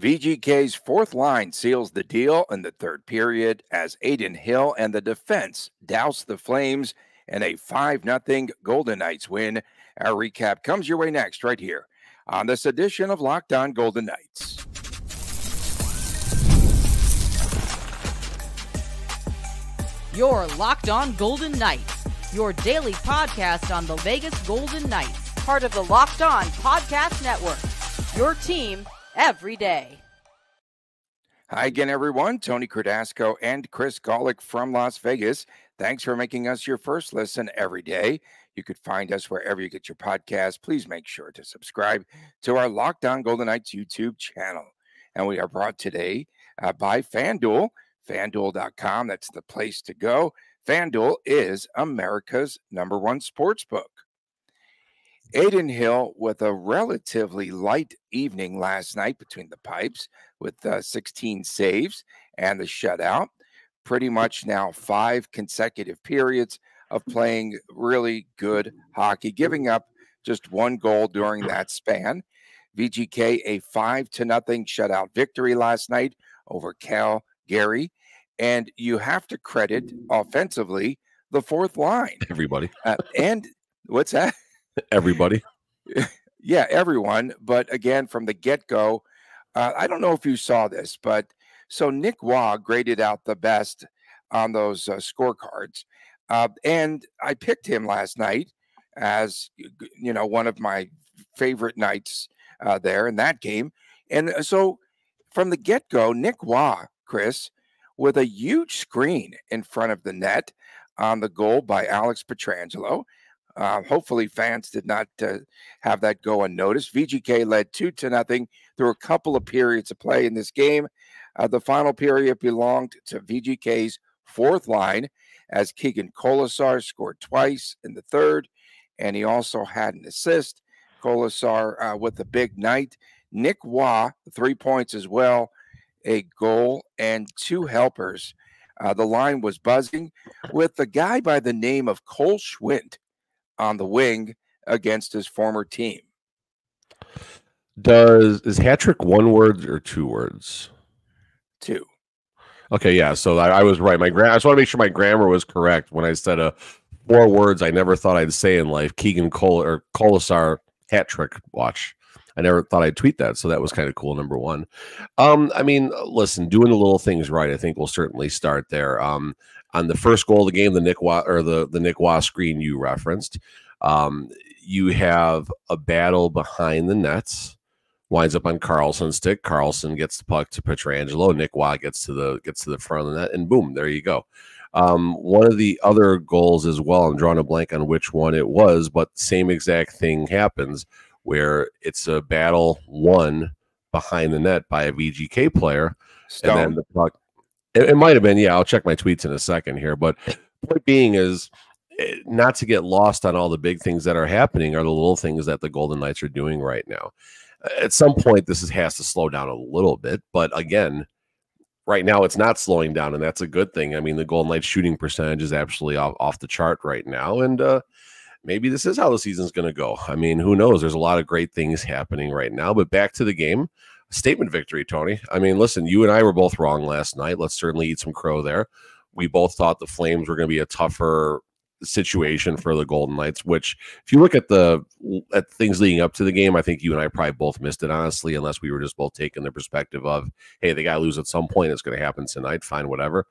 VGK's fourth line seals the deal in the third period as Adin Hill and the defense douse the Flames in a 5-0 Golden Knights win. Our recap comes your way next right here on this edition of Locked On Golden Knights. Your Locked On Golden Knights, your daily podcast on the Vegas Golden Knights, part of the Locked On Podcast Network, your team every day. Hi again, everyone. Tony Cardasco and Chris Golick from Las Vegas. Thanks for making us your first listen every day. You could find us wherever you get your podcast. Please make sure to subscribe to our Locked On Golden Knights YouTube channel. And we are brought today by FanDuel, FanDuel.com. That's the place to go. FanDuel is America's #1 sportsbook. Adin Hill with a relatively light evening last night between the pipes with 16 saves and the shutout. Pretty much now 5 consecutive periods of playing really good hockey, giving up just 1 goal during that span. VGK, a 5-0 shutout victory last night over Calgary. And you have to credit offensively the fourth line. Everybody. And what's that? Everybody. Yeah, everyone. But again, from the get-go, I don't know if you saw this, but so Nick Wah graded out the best on those scorecards. And I picked him last night as, you know, one of my favorite nights there in that game. And so from the get-go, Nick Wah, Chris, with a huge screen in front of the net on the goal by Alex Pietrangelo. Hopefully fans did not have that go unnoticed. VGK led 2-0 through a couple of periods of play in this game. The final period belonged to VGK's fourth line as Keegan Kolesar scored twice in the third, and he also had an assist. Kolesar with a big night. Nick Wah, 3 points as well, a goal and 2 helpers. The line was buzzing with the guy by the name of Cole Schwindt on the wing against his former team. Is hat trick 1 word or 2 words? 2. Okay, yeah. So I was right. I just want to make sure my grammar was correct when I said 4 words I never thought I'd say in life. Keegan Kolesar hat trick watch. I never thought I'd tweet that, so that was kind of cool. #1. I mean, listen, doing the little things right, I think we'll certainly start there. On the first goal of the game, the Nick Wah, or the Nick Wah screen you referenced, you have a battle behind the nets, winds up on Karlsson's stick. Karlsson gets the puck to Pietrangelo. Nick Wah gets to the front of the net, and boom, there you go. One of the other goals as well, I'm drawing a blank on which one it was, but same exact thing happens where it's a battle won behind the net by a VGK player, Stone. And then the puck. It might have been, yeah, I'll check my tweets in a second here, but point being is not to get lost on all the big things that are happening are the little things that the Golden Knights are doing right now. At some point, this has to slow down a little bit, but again, right now it's not slowing down, and that's a good thing. I mean, the Golden Knights shooting percentage is absolutely off the chart right now, and maybe this is how the season's going to go. I mean, who knows? There's a lot of great things happening right now, but back to the game. Statement victory, Tony. I mean, listen, you and I were both wrong last night. Let's certainly eat some crow there. We both thought the Flames were going to be a tougher situation for the Golden Knights, which if you look at at things leading up to the game, I think you and I probably both missed it, honestly, unless we were just both taking the perspective of, hey, they got to lose at some point. It's going to happen tonight. Fine, whatever.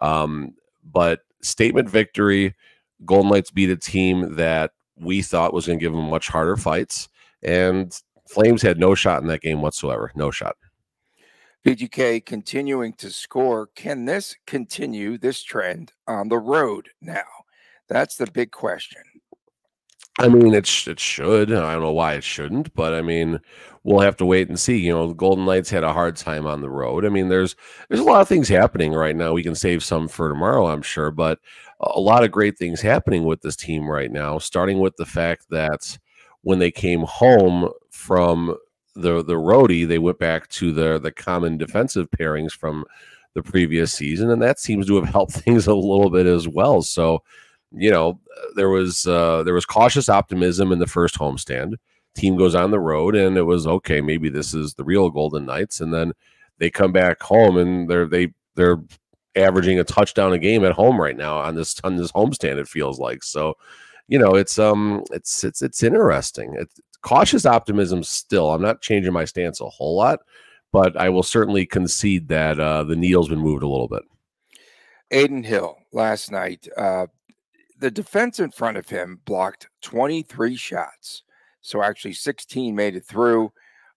But statement victory, Golden Knights beat a team that we thought was going to give them much harder fights. And Flames had no shot in that game whatsoever. No shot. VGK continuing to score. Can this continue, this trend, on the road now? That's the big question. I mean, it should. I don't know why it shouldn't, but I mean, we'll have to wait and see. You know, the Golden Knights had a hard time on the road. I mean, there's a lot of things happening right now. We can save some for tomorrow, I'm sure, but a lot of great things happening with this team right now, starting with the fact that when they came home from the roadie, they went back to the common defensive pairings from the previous season, and that seems to have helped things a little bit as well. So, you know, there was cautious optimism in the first homestand. team goes on the road, and it was, okay, maybe this is the real Golden Knights. And then they come back home, and they're averaging a touchdown a game at home right now on this homestand, it feels like. So, you know, it's interesting. It's cautious optimism still. I'm not changing my stance a whole lot, but I will certainly concede that the needle's been moved a little bit. Adin Hill last night, the defense in front of him blocked 23 shots. So actually 16 made it through.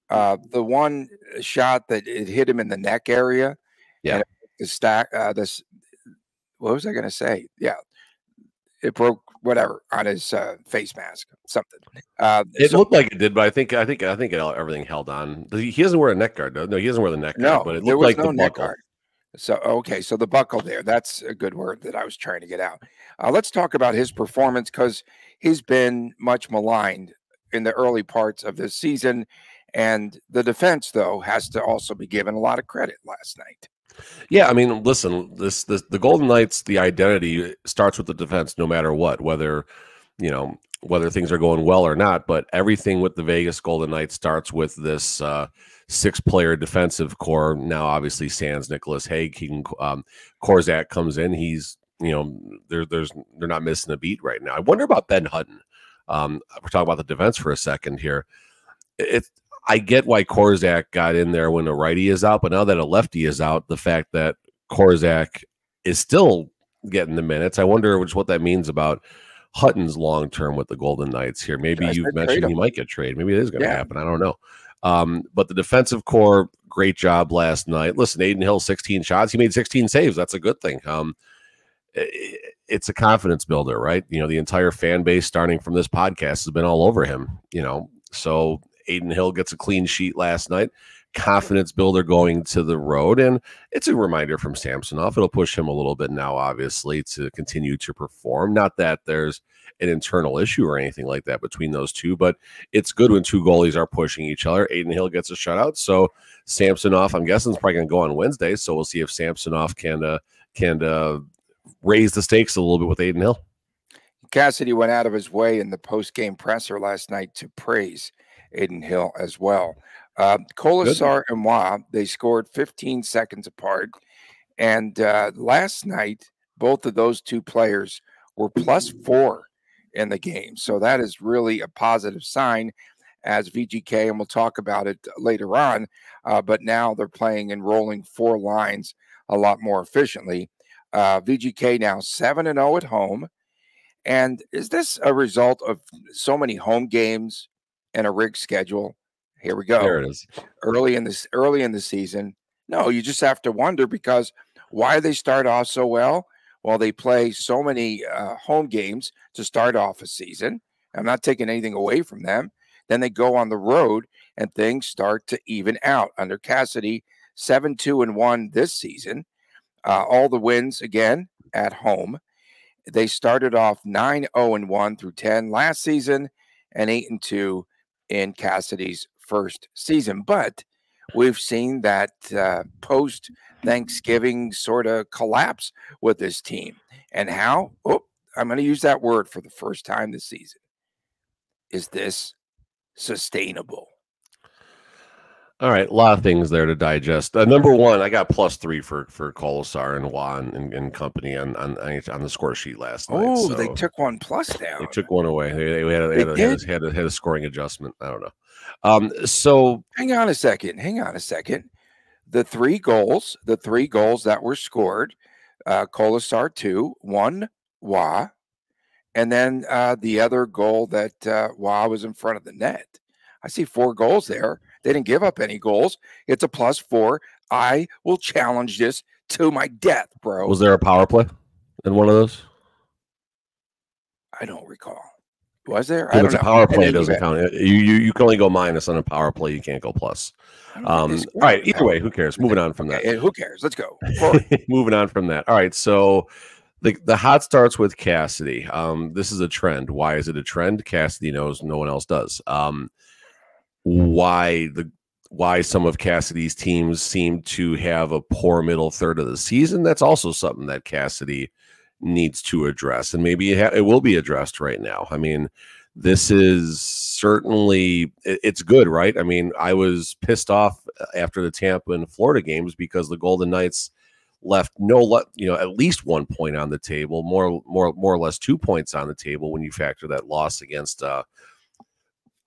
The one shot that it hit him in the neck area. Yeah. It broke whatever on his face mask, something. It looked like it did, but I think everything held on. He doesn't wear a neck guard. No, he doesn't wear the neck guard. No, but it looked like the neck guard. So okay, so the buckle there. That's a good word that I was trying to get out. Let's talk about his performance, because he's been much maligned in the early parts of this season, and the defense though has to also be given a lot of credit last night. Yeah, I mean, listen, the Golden Knights, the identity starts with the defense no matter what, whether things are going well or not. But everything with the Vegas Golden Knights starts with this six-player defensive core. Now, obviously, sans Nicolas Hague, Korczak comes in. He's, you know, they're not missing a beat right now. I wonder about Ben Hutton. We're talking about the defense for a second here. I get why Korczak got in there when a righty is out, but now that a lefty is out, the fact that Korczak is still getting the minutes, I wonder what that means about Hutton's long term with the Golden Knights here. Maybe you've mentioned he might get traded. Maybe it is going to happen. I don't know. But the defensive core, great job last night. Listen, Adin Hill, 16 shots. He made 16 saves. That's a good thing. It's a confidence builder, right? You know, the entire fan base starting from this podcast has been all over him, you know, so Adin Hill gets a clean sheet last night. Confidence builder going to the road. And it's a reminder from Samsonoff. It'll push him a little bit now, obviously, to continue to perform. Not that there's an internal issue or anything like that between those two, but it's good when two goalies are pushing each other. Adin Hill gets a shutout. So Samsonoff, I'm guessing, is probably going to go on Wednesday. So we'll see if Samsonoff can raise the stakes a little bit with Adin Hill. Cassidy went out of his way in the post-game presser last night to praise Adin Hill as well. Kolesar and Wah, they scored 15 seconds apart. And last night, both of those two players were +4 in the game. So that is really a positive sign as VGK, and we'll talk about it later on, but now they're playing and rolling four lines a lot more efficiently. VGK now 7-0 at home. And is this a result of so many home games and a rigged schedule? Here we go. There it is. Early in the season. No, you just have to wonder, because why they start off so well? Well, they play so many home games to start off a season. I'm not taking anything away from them. Then they go on the road and things start to even out. Under Cassidy, 7-2-1 this season. All the wins again at home. They started off 9-0-1 through 10 last season and 8-2 in Cassidy's first season. But we've seen that post-Thanksgiving sort of collapse with this team. And how? Oh, I'm going to use that word for the first time this season. Is this sustainable? All right, a lot of things there to digest. Number one, I got +3 for Kolesar and Wah and company on the score sheet last night. Oh, so they took one plus down. They took one away. They had a scoring adjustment. I don't know. So hang on a second. The three goals that were scored, Kolesar 2-1 Wah, and then the other goal that Wah was in front of the net. I see 4 goals there. They didn't give up any goals. It's a +4. I will challenge this to my death, bro. Was there a power play in one of those? I don't recall. Was there? I don't know. A power play doesn't count. You can only go minus on a power play. You can't go plus. All right. Either way, who cares? Moving on from that. Who cares? Let's go. Moving on from that. All right. So the hot starts with Cassidy. This is a trend. Why is it a trend? Cassidy knows no one else does. Why some of Cassidy's teams seem to have a poor middle third of the season. That's also something that Cassidy needs to address, and maybe it will be addressed right now. I mean, this is certainly, it's good, right? I mean, I was pissed off after the Tampa and Florida games because the Golden Knights left at least 1 point on the table, more or less 2 points on the table when you factor that loss against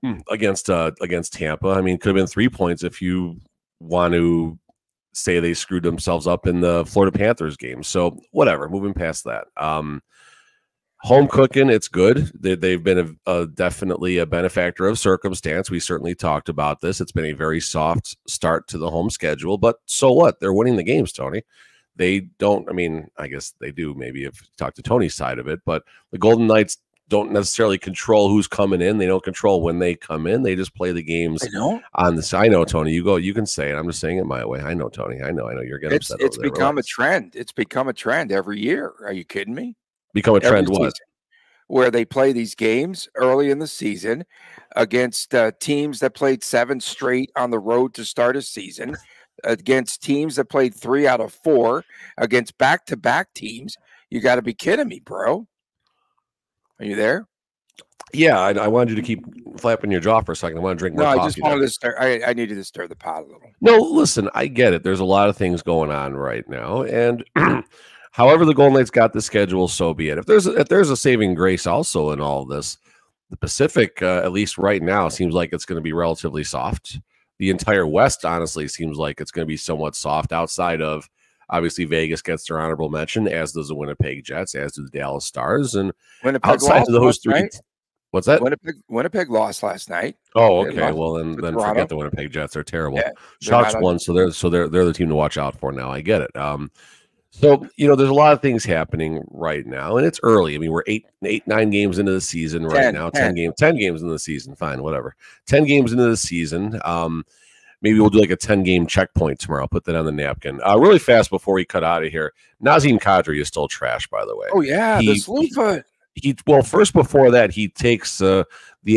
Tampa. I mean, it could have been 3 points if you want to say they screwed themselves up in the Florida Panthers game. So whatever, moving past that. Home cooking, it's good. They've been definitely a benefactor of circumstance. We certainly talked about this. It's been a very soft start to the home schedule, but so what? They're winning the games, Tony. They don't, I mean, I guess they do maybe if you talk to Tony's side of it, but the Golden Knights don't necessarily control who's coming in. They don't control when they come in. They just play the games on the side. I know, Tony, you go, you can say it. I'm just saying it my way. I know, Tony. I know you're getting upset. It's become a trend. It's become a trend every year. Are you kidding me? Become a trend what? Where they play these games early in the season against teams that played seven straight on the road to start a season, against teams that played 3 out of 4, against back-to-back teams. You got to be kidding me, bro. Are you there? Yeah, I wanted you to keep flapping your jaw for a second. I want to drink more coffee. I just wanted to stir. I needed to stir the pot a little. No, listen, I get it. There's a lot of things going on right now, and however the Golden Knights got the schedule, so be it. If there's a saving grace also in all of this, the Pacific, at least right now, seems like it's going to be relatively soft. The entire West, honestly, seems like it's going to be somewhat soft outside of, obviously, Vegas gets their honorable mention, as does the Winnipeg Jets, as do the Dallas Stars. And Winnipeg outside of those three, what's that? Winnipeg lost last night. Oh, okay. Well, then forget the Winnipeg Jets. They're terrible. Yeah, Sharks won, so they're the team to watch out for now. I get it. So, there's a lot of things happening right now, and it's early. I mean, we're 9 games into the season right now. 10 games into the season. Fine, whatever. 10 games into the season. Maybe we'll do like a 10-game checkpoint tomorrow. I'll put that on the napkin. Really fast before we cut out of here, Nazim Kadri is still trash, by the way. Oh, yeah, the slew foot. Well, first before that, he takes the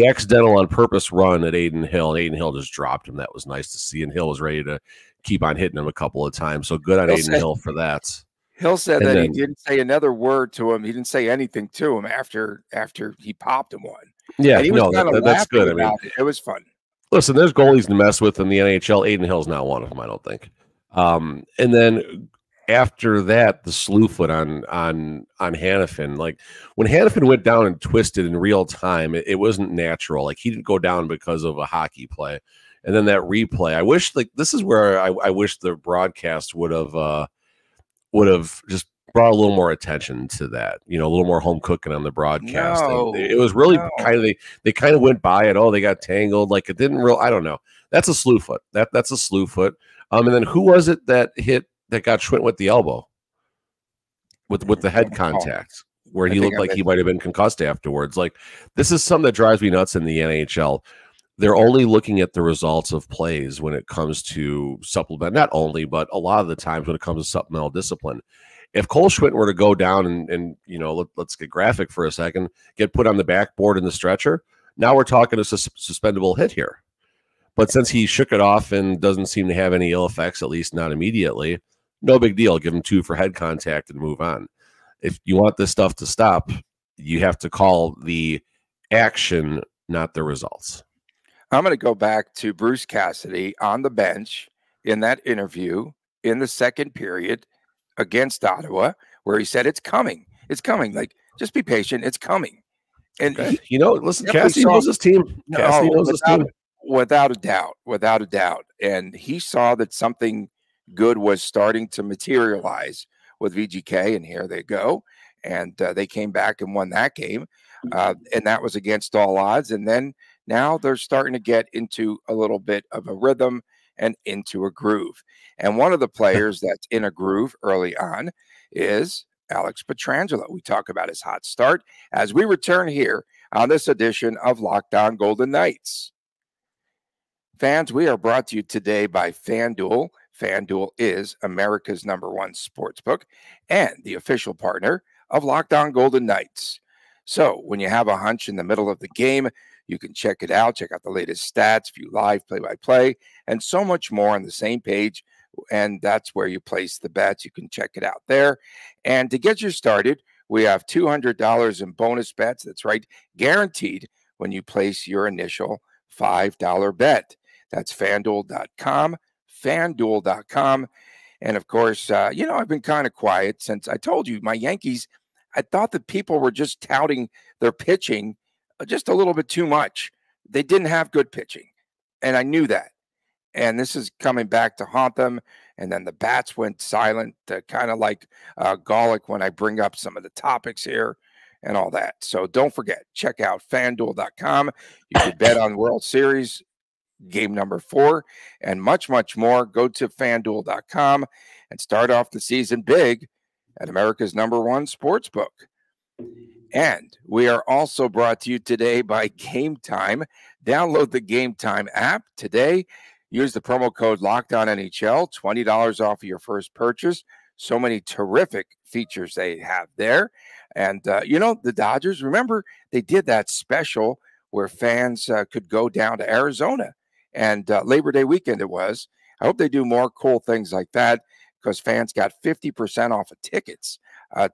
accidental on purpose run at Adin Hill, and Adin Hill just dropped him. That was nice to see, and Hill was ready to keep on hitting him a couple of times. So good on Adin Hill for that. Hill said that he didn't say another word to him. He didn't say anything to him after he popped him one. Yeah, and he was that's good. I mean, it was fun. Listen, there's goalies to mess with in the NHL. Adin Hill's not one of them, I don't think. And then after that, the slew foot on Hanifin. Like when Hanifin went down and twisted in real time, it wasn't natural. Like he didn't go down because of a hockey play. And then that replay, I wish, like, this is where I wish the broadcast would have just brought a little more attention to that, a little more home cooking on the broadcast. No, it was really kind of, they kind of went by it. Oh, they got tangled. Like it didn't real. I don't know. That's a slew foot. That's a slew foot. And then who was it that got Schwindt with the elbow with the head contact where he looked like he might've been concussed afterwards. Like this is something that drives me nuts in the NHL. They're only looking at the results of plays when it comes to supplement, not only, but a lot of the times when it comes to supplemental discipline. If Cole Schwindt were to go down and let's get graphic for a second, get put on the backboard in the stretcher, now we're talking a suspendable hit here. But since he shook it off and doesn't seem to have any ill effects, at least not immediately, no big deal. Give him 2 for head contact and move on. If you want this stuff to stop, you have to call the action, not the results. I'm going to go back to Bruce Cassidy on the bench in that interview in the second period against Ottawa, where he said, it's coming. Like, just be patient. It's coming. And okay. Listen, Cassidy knows his team. Cassidy knows his team. Without a doubt. And he saw that something good was starting to materialize with VGK, and here they go. And they came back and won that game. And that was against all odds. And then now they're starting to get into a little bit of a rhythm and into a groove. And one of the players that's in a groove early on is Alex Pietrangelo. We talk about his hot start as we return here on this edition of Locked On Golden Knights. Fans, we are brought to you today by FanDuel. FanDuel is America's #1 sportsbook and the official partner of Locked On Golden Knights. So when you have a hunch in the middle of the game, you can check it out, check out the latest stats, view live, play-by-play, and so much more on the same page. And that's where you place the bets. You can check it out there. And to get you started, we have $200 in bonus bets. That's right, guaranteed when you place your initial $5 bet. That's FanDuel.com, FanDuel.com. And, of course, you know, I've been kind of quiet since I told you my Yankees, I thought that people were just touting their pitching just a little bit too much. They didn't have good pitching, and I knew that. And this is coming back to haunt them. And then the bats went silent, kind of like Golic when I bring up some of the topics here and all that. So don't forget, check out FanDuel.com. You can bet on World Series game number 4 and much, much more. Go to FanDuel.com and start off the season big at America's #1 sportsbook. And we are also brought to you today by Game Time. Download the Game Time app today. Use the promo code LOCKEDONNHL, $20 off of your first purchase. So many terrific features they have there. And, you know, the Dodgers, remember, they did that special where fans could go down to Arizona. And Labor Day weekend it was. I hope they do more cool things like that, because fans got 50% off of tickets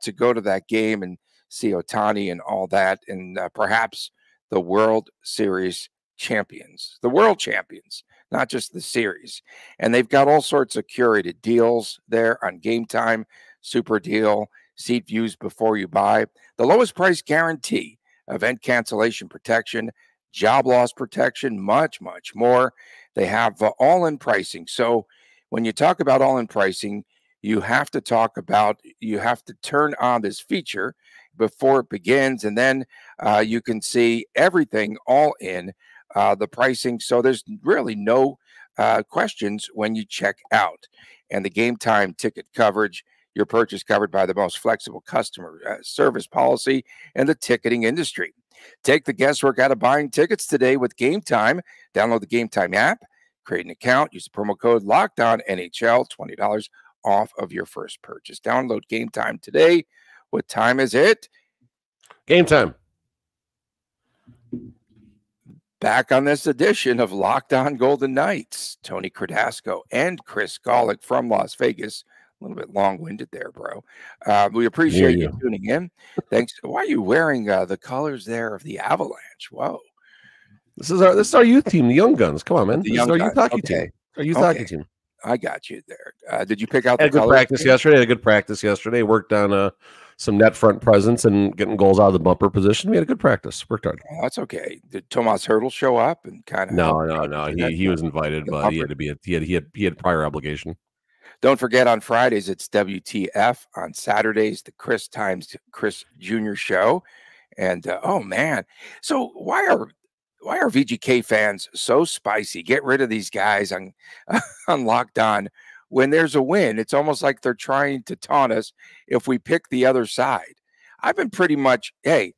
to go to that game and see Ohtani and all that, and perhaps the World Series champions, the world champions, not just the series. And they've got all sorts of curated deals there on Game Time, super deal, seat views before you buy, the lowest price guarantee, event cancellation protection, job loss protection, much, much more. They have all-in pricing. So when you talk about all-in pricing, you have to turn on this feature before it begins, and then you can see everything all in the pricing. So there's really no questions when you check out. And the Game Time ticket coverage, your purchase covered by the most flexible customer service policy and the ticketing industry. Take the guesswork out of buying tickets today with Game Time. Download the Game Time app, create an account, use the promo code LOCKEDONNHL, $20 off of your first purchase. Download Game Time today. What time is it? Game Time. Back on this edition of Locked On Golden Knights, Tony Cardasco and Chris Golic from Las Vegas. A little bit long-winded there, bro. We appreciate you tuning in. Thanks. Why are you wearing the colors there of the Avalanche? Whoa. This is our youth team, the Young Guns. Come on, man. This is our youth hockey team. Our youth hockey team. I got you there. Did you pick out the colors? Had a good practice yesterday. Worked on some net front presence and getting goals out of the bumper position. We had a good practice. Worked hard. Oh, that's okay. Did Tomas Hertl show up and kind of? No. He was invited, but he had to be. He had prior obligation. Don't forget, on Fridays it's WTF. On Saturdays, the Chris Jr. Show. And oh man, so why are VGK fans so spicy? Get rid of these guys on Locked On. When there's a win, it's almost like they're trying to taunt us if we pick the other side. I've been pretty much, hey,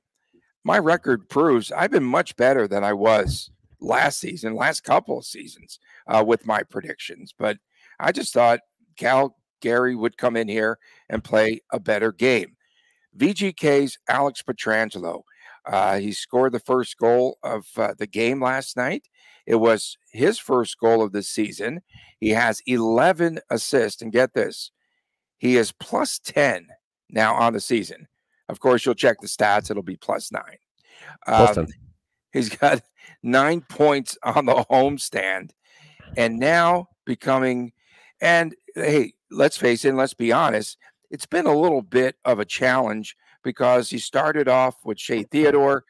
my record proves I've been much better than I was last season, last couple of seasons with my predictions. But I just thought Calgary would come in here and play a better game. VGK's Alex Pietrangelo. He scored the first goal of the game last night. It was his first goal of the season. He has 11 assists, and get this, he is +10 now on the season. Of course, you'll check the stats. It'll be +9. +10. He's got 9 points on the homestand, and now becoming, and hey, let's face it, and let's be honest, it's been a little bit of a challenge, because he started off with Shea Theodore.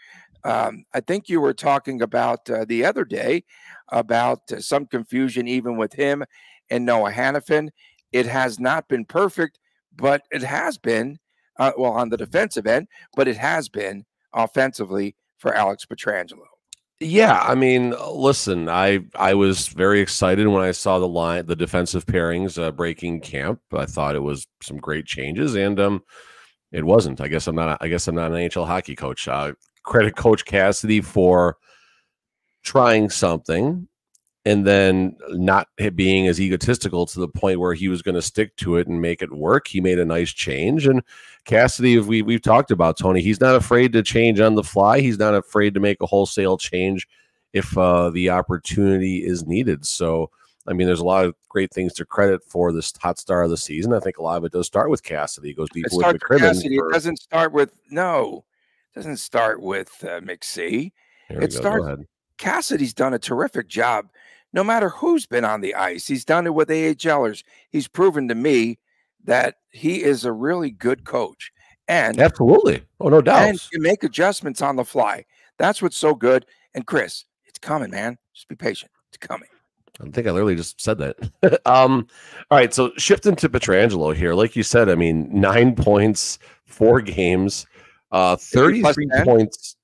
I think you were talking about the other day about some confusion even with him and Noah Hanifin. It has not been perfect, but it has been, well, on the defensive end, but it has been offensively for Alex Pietrangelo. Yeah, I mean, listen, I was very excited when I saw the defensive pairings breaking camp. I thought it was some great changes, and it wasn't. I guess I'm not an NHL hockey coach. Credit Coach Cassidy for trying something and then not being as egotistical to the point where he was going to stick to it and make it work. He made a nice change. And Cassidy, we've talked about, Tony, he's not afraid to change on the fly. He's not afraid to make a wholesale change if the opportunity is needed. So, I mean, there's a lot of great things to credit for this hot start of the season. I think a lot of it does start with Cassidy. It goes deeper with McCrimmon. It doesn't start with McSee. It starts. Cassidy's done a terrific job. No matter who's been on the ice, he's done it with AHLers. He's proven to me that he is a really good coach. And absolutely. Oh, no doubt. And you make adjustments on the fly. That's what's so good. And Chris, it's coming, man. Just be patient. It's coming. I think I literally just said that. All right. So shifting to Pietrangelo here, like you said, I mean, 9 points, 4 games, 33 points.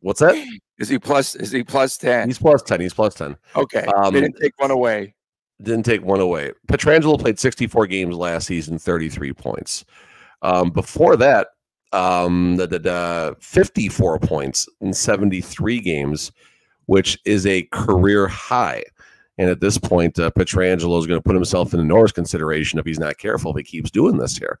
What's that? Is he plus 10? He's plus 10. Okay. Didn't take one away. Pietrangelo played 64 games last season, 33 points. Before that, 54 points in 73 games, which is a career high. And at this point, Pietrangelo is going to put himself in enormous consideration if he's not careful, if he keeps doing this here.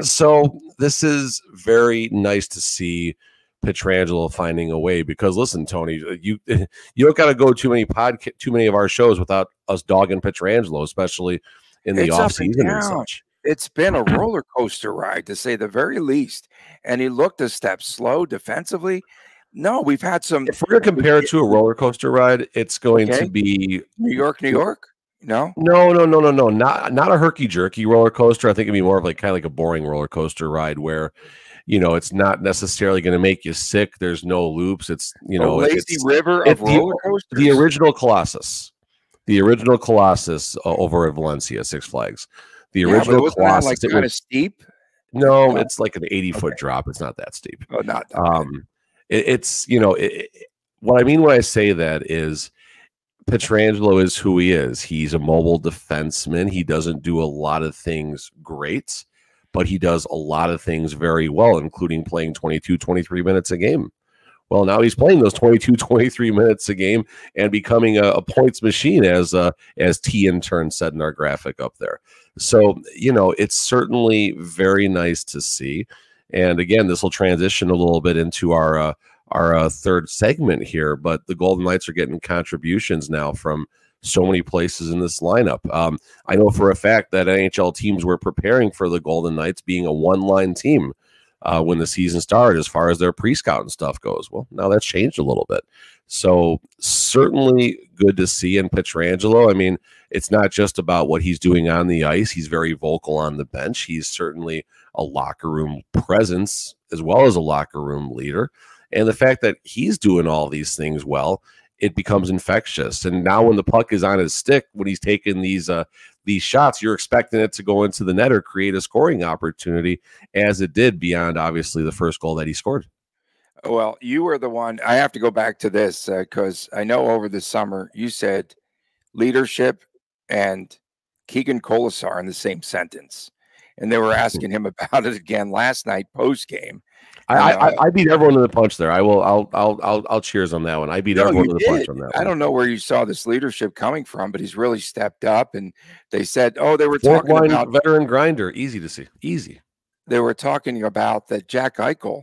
So this is very nice to see Pietrangelo finding a way, because listen, Tony, you don't got to go too many of our shows without us dogging Pietrangelo, especially in the offseason and such. It's been a roller coaster ride, to say the very least. And he looked a step slow defensively. No, we've had some. If we're going to compare it to a roller coaster ride, it's going to be New York. No. Not a herky jerky roller coaster. I think it'd be more of like kind of like a boring roller coaster ride where, you know, it's not necessarily going to make you sick. There's no loops. It's, you know, it's the roller coaster. The original Colossus over at Valencia, Six Flags. The original Colossus. Like kind of steep. No, it's like an 80-foot drop. It's not that steep. Oh, not that what I mean when I say that is Pietrangelo is who he is. He's a mobile defenseman. He doesn't do a lot of things great, but he does a lot of things very well, including playing 22, 23 minutes a game. Well, now he's playing those 22, 23 minutes a game and becoming a points machine, as T Intern said in our graphic up there. So, you know, it's certainly very nice to see. And again, this will transition a little bit into our third segment here, but the Golden Knights are getting contributions now from so many places in this lineup. I know for a fact that NHL teams were preparing for the Golden Knights being a one-line team when the season started, as far as their pre-scout and stuff goes. Well, now that's changed a little bit. So certainly good to see in Pietrangelo. I mean, it's not just about what he's doing on the ice. He's very vocal on the bench. He's certainly a locker room presence as well as a locker room leader. And the fact that he's doing all these things well, it becomes infectious. And now when the puck is on his stick, when he's taking these shots, you're expecting it to go into the net or create a scoring opportunity, as it did beyond, obviously, the first goal that he scored. Well, you were the one. I have to go back to this because I know over the summer you said leadership and Keegan Kolesar in the same sentence. And they were asking him about it again last night post-game. I beat everyone to the punch there. I'll cheers on that one. I beat everyone to the punch on that one. I don't know where you saw this leadership coming from, but he's really stepped up. And they said, they were talking about veteran grinder. Easy to see. Easy. They were talking about that Jack Eichel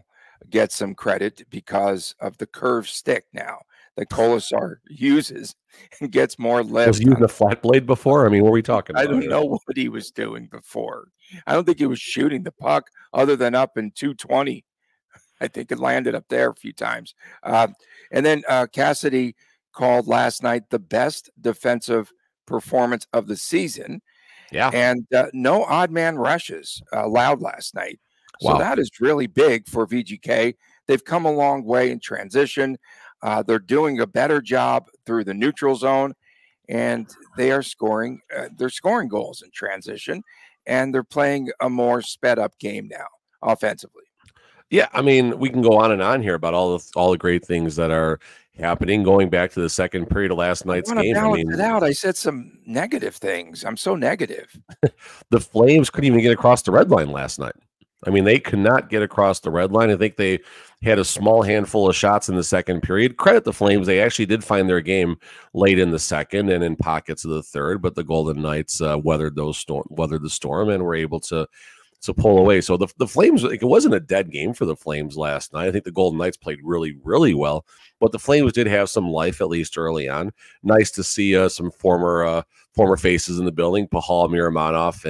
gets some credit because of the curved stick now that Kolesar uses and gets more lift. Was he using a flat blade before? I mean, what were we talking about? I don't know what he was doing before. I don't think he was shooting the puck other than up in 220. I think it landed up there a few times. And then Cassidy called last night the best defensive performance of the season. Yeah. And no odd man rushes allowed last night. Wow. So that is really big for VGK. They've come a long way in transition. They're doing a better job through the neutral zone, and they are scoring. They're scoring goals in transition, and they're playing a more sped-up game now offensively. Yeah, I mean, we can go on and on here about all the great things that are happening. Going back to the second period of last night's game, I mean, it out. I said some negative things. I'm so negative. The Flames couldn't even get across the red line last night. I mean, they could not get across the red line. I think they had a small handful of shots in the second period. Credit the Flames. They actually did find their game late in the second and in pockets of the third, but the Golden Knights weathered the storm and were able to pull away. So the Flames, it wasn't a dead game for the Flames last night. I think the Golden Knights played really, really well, but the Flames did have some life, at least early on. Nice to see some former faces in the building, Pahal Miramanov,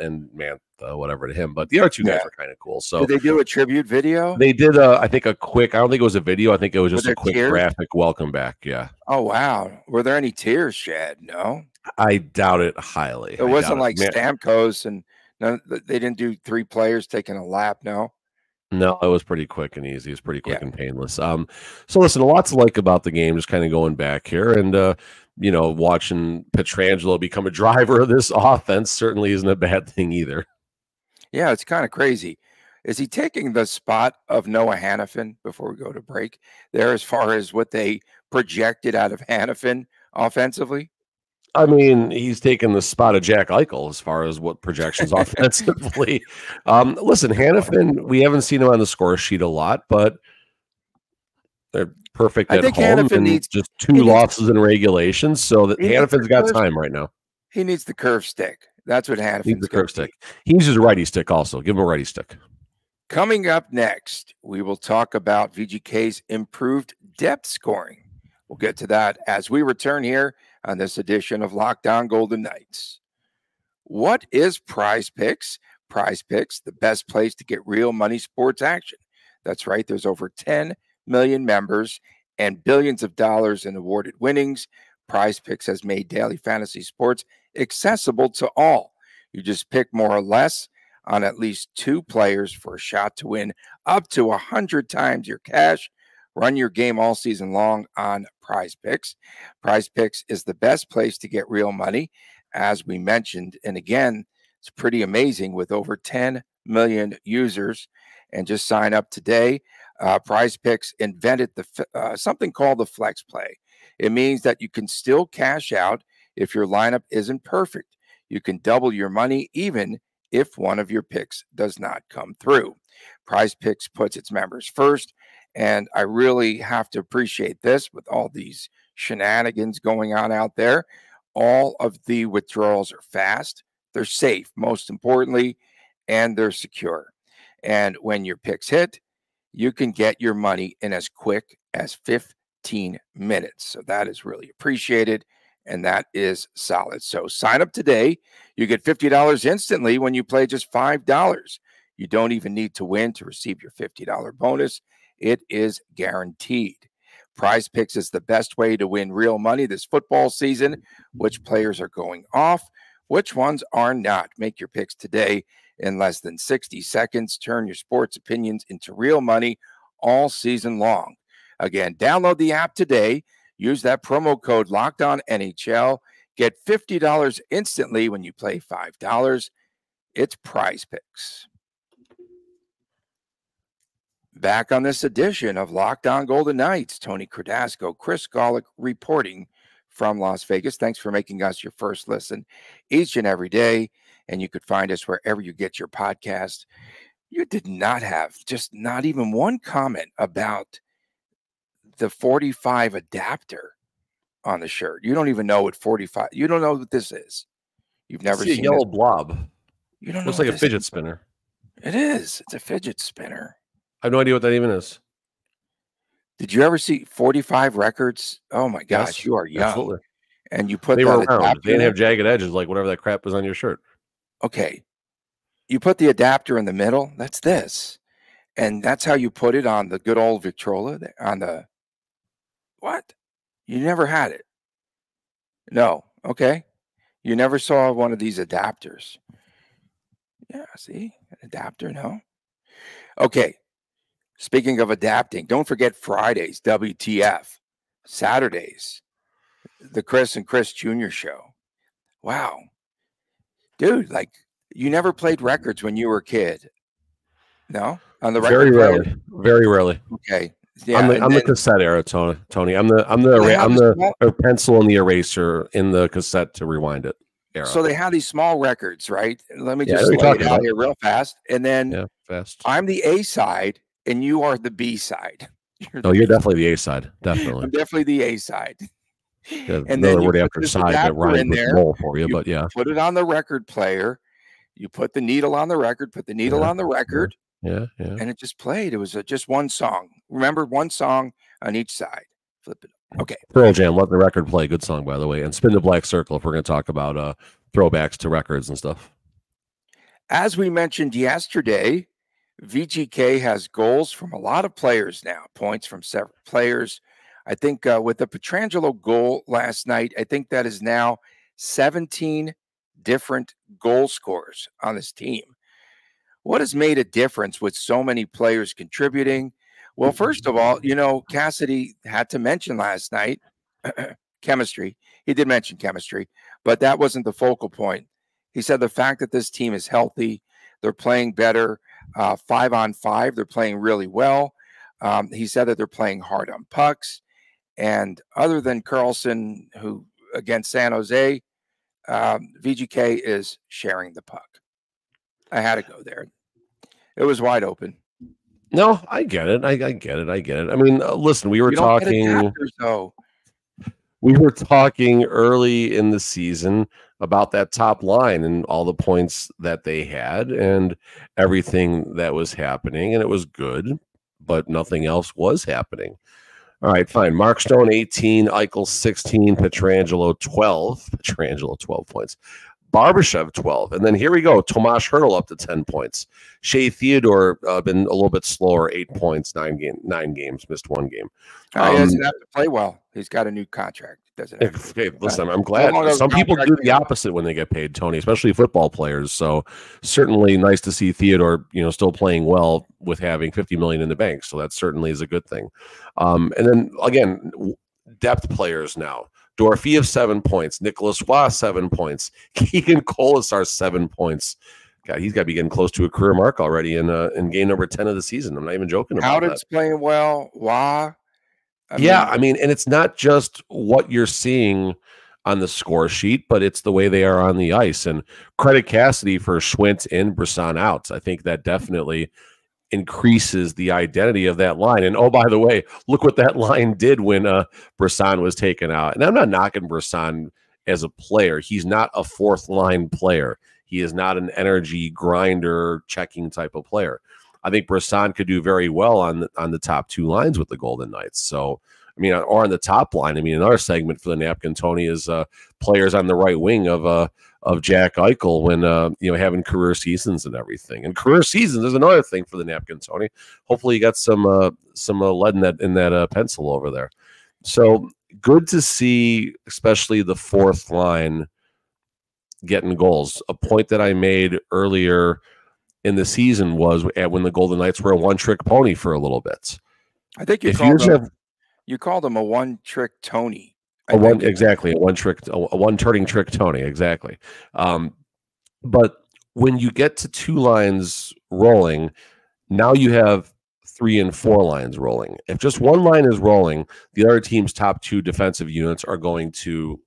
and man, whatever to him. But the other two guys are kind of cool. So did they do a tribute video? They did, I think, a quick. I don't think it was a video. I think it was just a quick graphic welcome back. Yeah. Oh wow. Were there any tears shed? No. I doubt it highly. It wasn't like Stamkos and none, they didn't do three players taking a lap. No. No, it was pretty quick and easy. It was pretty quick and painless. So listen, lots to like about the game, just kind of going back here and, you know, watching Pietrangelo become a driver of this offense certainly isn't a bad thing either. Yeah, it's kind of crazy. Is he taking the spot of Noah Hanifin before we go to break there as far as what they projected out of Hanifin offensively? I mean, he's taken the spot of Jack Eichel as far as what projections offensively. Listen, Hanifin, we haven't seen him on the score sheet a lot, but they're perfect at home. Hanifin needs just two losses in regulation, so that Hanifin's got time right now. He needs the curve stick. That's what Hanifin needs, the curve stick. He needs his righty stick also. Give him a righty stick. Coming up next, we will talk about VGK's improved depth scoring. We'll get to that as we return here on this edition of Locked On Golden Knights. What is Prize Picks? Prize Picks, the best place to get real money sports action. That's right. There's over 10 million members and billions of dollars in awarded winnings. Prize Picks has made daily fantasy sports accessible to all. You just pick more or less on at least two players for a shot to win up to 100 times your cash. Run your game all season long on Prize Picks. Prize Picks is the best place to get real money, as we mentioned. And again, it's pretty amazing with over 10 million users. And just sign up today. Prize Picks invented something called the flex play. It means that you can still cash out if your lineup isn't perfect. You can double your money even if one of your picks does not come through. Prize Picks puts its members first. And I really have to appreciate this with all these shenanigans going on out there. All of the withdrawals are fast. They're safe, most importantly, and they're secure. And when your picks hit, you can get your money in as quick as 15 minutes. So that is really appreciated, and that is solid. So sign up today. You get $50 instantly when you play just $5. You don't even need to win to receive your $50 bonus. It is guaranteed. Prize Picks is the best way to win real money this football season. Which players are going off? Which ones are not? Make your picks today in less than 60 seconds. Turn your sports opinions into real money all season long. Again, download the app today. Use that promo code LOCKEDONNHL. Get $50 instantly when you play $5. It's Prize Picks. Back on this edition of Locked On Golden Knights, Tony Cardasco, Chris Golic reporting from Las Vegas. Thanks for making us your first listen each and every day. And you could find us wherever you get your podcast. You did not have just not even one comment about the 45 adapter on the shirt. You don't even know what 45, you don't know what this is. You've never seen a yellow blob. You don't know. Looks like a fidget spinner. It is. It's a fidget spinner. I have no idea what that even is. Did you ever see 45 records? Oh my gosh, yes, you are young. Absolutely. And you put were round. They didn't have jagged edges like whatever that crap was on your shirt. Okay. You put the adapter in the middle. That's this. And that's how you put it on the good old Victrola on the what? You never had it. No. Okay. You never saw one of these adapters. Yeah, see? An adapter, no. Okay. Speaking of adapting, don't forget Fridays, WTF, Saturdays, the Chris and Chris Jr. show. Wow. Dude, like you never played records when you were a kid. No? On the record? Very rarely. Very rarely. Okay. Yeah, I'm the cassette era, Tony. I'm the pencil and the eraser in the cassette to rewind it era. So they have these small records, right? Let me just lay it out here real fast. And then I'm the A side. And you are the B side. You're definitely the A side. Definitely. I'm definitely the A side. Yeah, and then you put this adapter in there. Put it on the record player. You put the needle on the record. Put the needle on the record. Yeah. And it just played. It was just one song. Remember, one song on each side. Flip it. Okay. Pearl Jam, Let the Record Play. Good song, by the way. And Spin the Black Circle. If we're going to talk about throwbacks to records and stuff. As we mentioned yesterday, VGK has goals from a lot of players now, points from several players. I think with the Pietrangelo goal last night, I think that is now 17 different goal scorers on this team. What has made a difference with so many players contributing? Well, first of all, you know, Cassidy had to mention last night chemistry. He did mention chemistry, but that wasn't the focal point. He said the fact that this team is healthy, they're playing better 5-on-5, they're playing really well. He said that they're playing hard on pucks. And other than Karlsson, who against San Jose, VGK is sharing the puck. I had to go there. It was wide open. No, I get it. I get it. I mean, listen, we were talking early in the season about that top line and all the points that they had and everything that was happening, and it was good, but nothing else was happening. All right, fine. Mark Stone, 18. Eichel, 16. Pietrangelo, 12. Pietrangelo, 12 points. Barbashev, 12. And then here we go. Tomas Hertl up to 10 points. Shea Theodore been a little bit slower, 8 points, nine games, missed one game. He doesn't have to play well. He's got a new contract. Listen, I'm glad. Some people do the opposite when they get paid, Tony, especially football players. So certainly nice to see Theodore, you know, still playing well with having $50 million in the bank. So that certainly is a good thing. And then again, depth players now. Dorfee of 7 points, Nicolas Hague 7 points, Keegan Kolesar 7 points. God, he's got to be getting close to a career mark already in game number 10 of the season. I'm not even joking about that. Howden's playing well. Wah. I mean, and it's not just what you're seeing on the score sheet, but it's the way they are on the ice. And credit Cassidy for Schwindt and Brisson out. I think that definitely increases the identity of that line. And oh, by the way, look what that line did when Brisson was taken out. And I'm not knocking Brisson as a player. He's not a fourth line player. He is not an energy grinder checking type of player. I think Brisson could do very well on the top two lines with the Golden Knights. So, I mean, or on the top line. I mean, another segment for the napkin, Tony, is players on the right wing of Jack Eichel when you know, having career seasons and everything. And career seasons is another thing for the napkin, Tony. Hopefully, you got some lead in that pencil over there. So good to see, especially the fourth line getting goals. A point that I made earlier in the season was when the Golden Knights were a one-trick pony for a little bit. I think you called them a one-trick Tony. Exactly, a one-turning trick Tony. Exactly. But when you get to two lines rolling, now you have 3 and 4 lines rolling. If just one line is rolling, the other team's top two defensive units are going to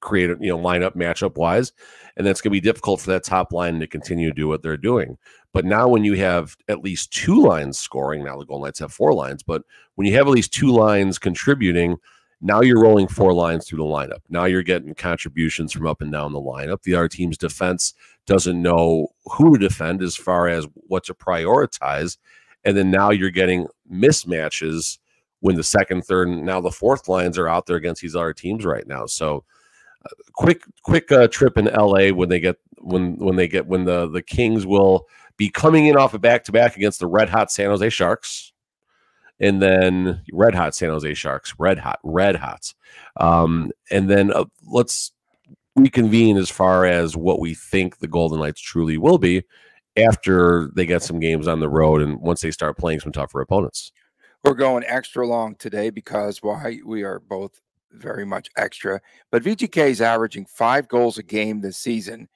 create, you know, lineup matchup wise, and that's going to be difficult for that top line to continue to do what they're doing. But now when you have at least 2 lines scoring, now the Golden Knights have 4 lines, but when you have at least 2 lines contributing, now you're rolling 4 lines through the lineup. Now you're getting contributions from up and down the lineup. The other team's defense doesn't know who to defend as far as what to prioritize, and then now you're getting mismatches when the second, third, and now the fourth lines are out there against these other teams right now. So quick trip in LA when the Kings will be coming in off a back-to-back against the red-hot San Jose Sharks, and then red-hot San Jose Sharks, red-hot. And then let's reconvene as far as what we think the Golden Knights truly will be after they get some games on the road and once they start playing some tougher opponents. We're going extra long today because we are both very much extra, but VGK is averaging 5 goals a game this season.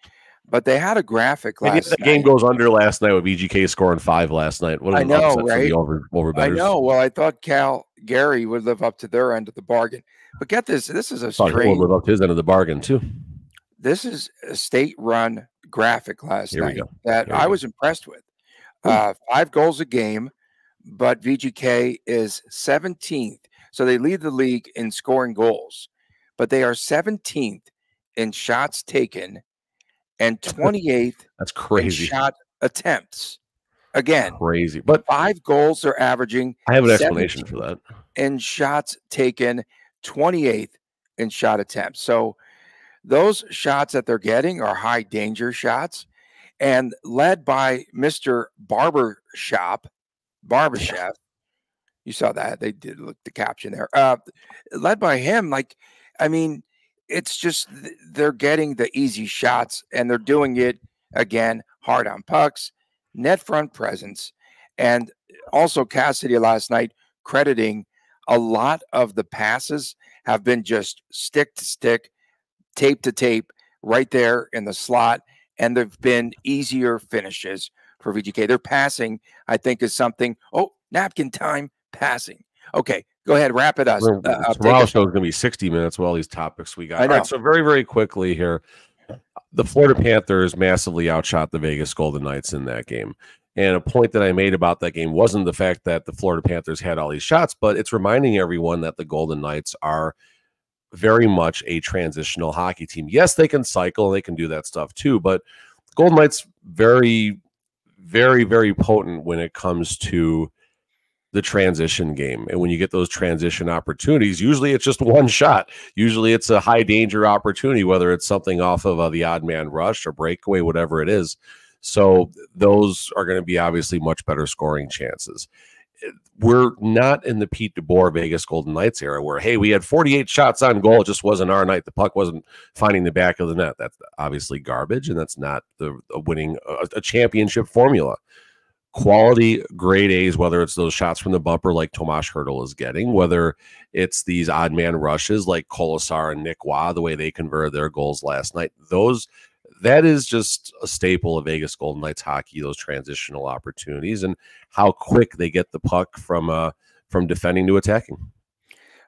But they had a graphic last night. The game goes under last night with VGK scoring 5 last night. What I know, right? I know. Well, I thought Calgary would live up to their end of the bargain. But get this. This is a straight. Would live up to his end of the bargain, too. This is a state-run graphic last night that I was impressed with. 5 goals a game, but VGK is 17th. So they lead the league in scoring goals. But they are 17th in shots taken and 28th that's crazy shot attempts. Again, crazy. But 5 goals are averaging. I have an explanation for that. In shots taken, 28th in shot attempts. So those shots that they're getting are high danger shots. and led by Mr. Barbashev. You saw that. They did look the caption there. Led by him, like, I mean, it's just they're getting the easy shots, and they're doing it, again, hard on pucks, net front presence, and also Cassidy last night crediting a lot of the passes have been just stick to stick, tape to tape, right there in the slot, and they've been easier finishes for VGK. Their passing, I think, is something. Oh, napkin time passing. Okay, go ahead, wrap it up. Tomorrow's show is going to be 60 minutes with all these topics we got. All right, so very, very quickly here, the Florida Panthers massively outshot the Vegas Golden Knights in that game. And a point that I made about that game wasn't the fact that the Florida Panthers had all these shots, but it's reminding everyone that the Golden Knights are very much a transitional hockey team. Yes, they can cycle, they can do that stuff too, but the Golden Knights very, very, very potent when it comes to the transition game. And when you get those transition opportunities, usually it's just one shot. Usually it's a high danger opportunity, whether it's something off of the odd man rush or breakaway, whatever it is. So those are going to be obviously much better scoring chances. We're not in the Pete DeBoer Vegas Golden Knights era where, hey, we had 48 shots on goal. It just wasn't our night. The puck wasn't finding the back of the net. That's obviously garbage. And that's not a winning, a championship formula. Quality grade A's, whether it's those shots from the bumper like Tomas Hertl is getting, whether it's these odd man rushes like Kolesar and Nick Wah, the way they converted their goals last night, that is just a staple of Vegas Golden Knights hockey, those transitional opportunities and how quick they get the puck from defending to attacking.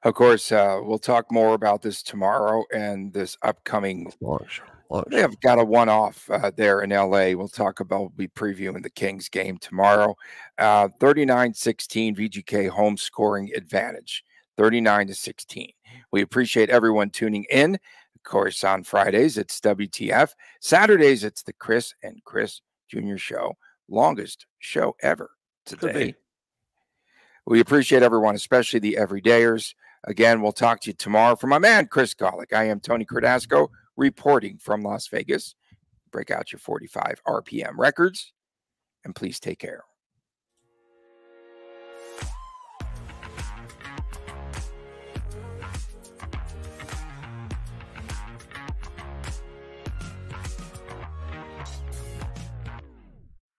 Of course, we'll talk more about this tomorrow and this upcoming launch. They have got a one-off there in L.A. We'll talk about, we'll be previewing the Kings game tomorrow. 39-16 VGK home scoring advantage, 39-16. We appreciate everyone tuning in. Of course, on Fridays, it's WTF. Saturdays, it's the Chris and Chris Jr. Show, longest show ever today. We appreciate everyone, especially the everydayers. Again, we'll talk to you tomorrow. For my man, Chris Golic, I am Tony Cardasco, reporting from Las Vegas. Break out your 45 RPM records, and please take care.